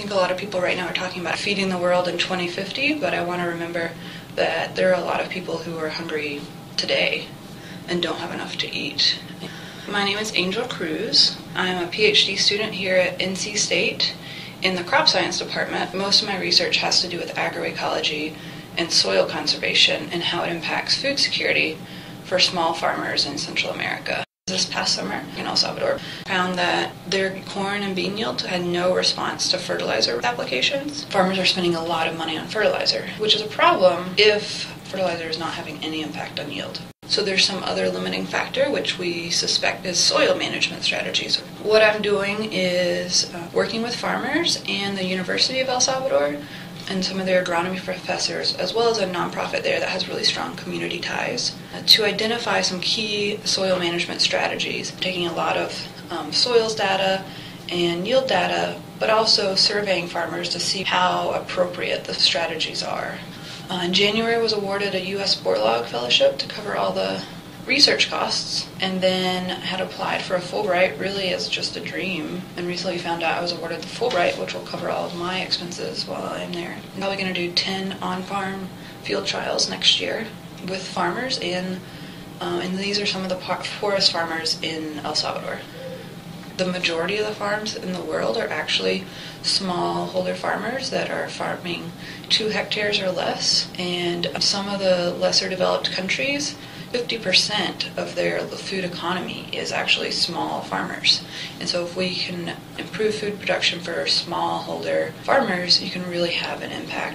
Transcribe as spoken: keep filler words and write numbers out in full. think a lot of people right now are talking about feeding the world in twenty fifty, but I want to remember that there are a lot of people who are hungry today and don't have enough to eat. My name is Angel Cruz. I'm a PhD student here at N C State in the Crop Science Department. Most of my research has to do with agroecology and soil conservation and how it impacts food security for small farmers in Central America. This past summer in El Salvador, found that their corn and bean yield had no response to fertilizer applications. Farmers are spending a lot of money on fertilizer, which is a problem if fertilizer is not having any impact on yield. So there's some other limiting factor, which we suspect is soil management strategies. What I'm doing is uh, working with farmers and the University of El Salvador and some of their agronomy professors, as well as a nonprofit there that has really strong community ties, uh, to identify some key soil management strategies. I'm taking a lot of um, soils data and yield data, but also surveying farmers to see how appropriate the strategies are. Uh, in January, I was awarded a U S Borlaug Fellowship to cover all the research costs, and then had applied for a Fulbright really as just a dream, and recently found out I was awarded the Fulbright, which will cover all of my expenses while I'm there. I'm probably going to do ten on-farm field trials next year with farmers, in, uh, and these are some of the poorest farmers in El Salvador. The majority of the farms in the world are actually smallholder farmers that are farming two hectares or less, and some of the lesser developed countries, fifty percent of their food economy is actually small farmers. And so if we can improve food production for smallholder farmers, you can really have an impact.